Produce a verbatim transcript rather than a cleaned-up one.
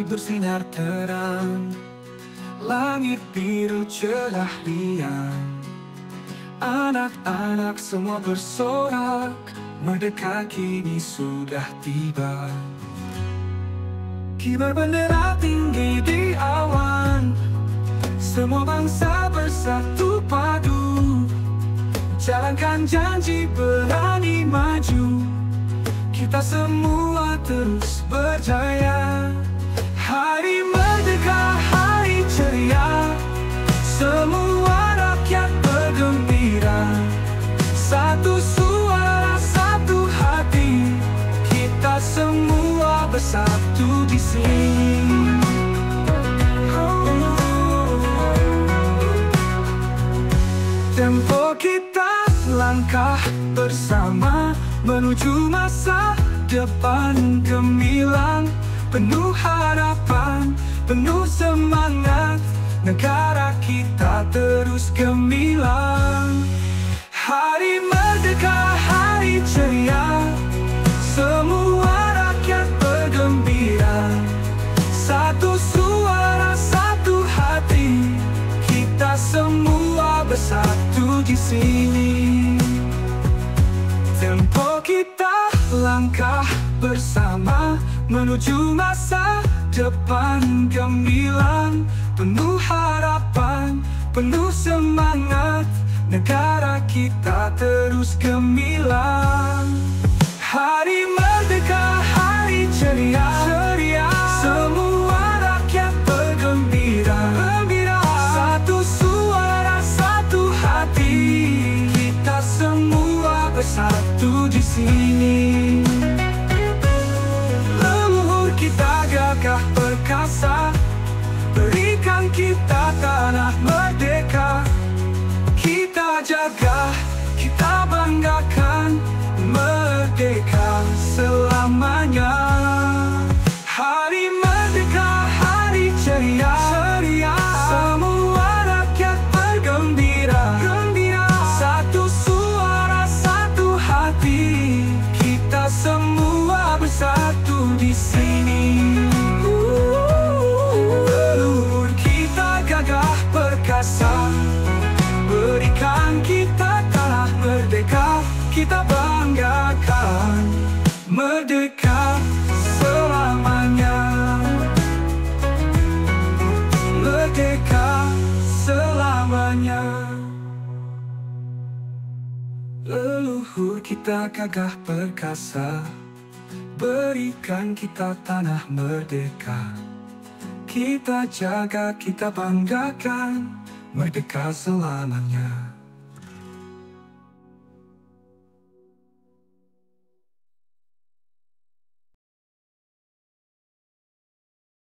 Matahari bersinar terang, langit biru cerah riang. Anak-anak semua bersorak, merdeka kini sudah tiba. Kibar bendera tinggi di awan, semua bangsa bersatu padu. Jalankan janji, berani maju, kita semua terus berjaya. Hari Merdeka, Hari Ceria, semua rakyat bergembira. Satu suara, satu hati, kita semua bersatu di sini. Tempo kita langkah bersama menuju masa depan gemilang, penuh harapan, penuh semangat. Negara kita terus gemilang. Hari Merdeka, Hari Ceria, semua rakyat bergembira. Satu suara, satu hati, kita semua bersatu di sini. Tempo kita langkah bersama menuju masa depan gemilang, penuh harapan, penuh semangat. Negara kita terus gemilang. Hari Merdeka, Hari Ceria, ceria. Semua rakyat bergembira, gembira. Satu suara, satu hati, semua bersatu di sini. Leluhur kita gagah perkasa, berikan kita tanah merdeka. Kita jaga, kita banggakan, merdeka selamanya. Hari Merdeka, Hari Ceria, ceria. Semua rakyat bergembira, gembira. Satu kita semua bersatu di sini. Leluhur kita gagah perkasa, berikan kita tanah merdeka. Kita banggakan, merdeka selamanya. Merdeka selamanya. Leluhur kita gagah perkasa, berikan kita tanah merdeka. Kita jaga, kita banggakan, merdeka selamanya.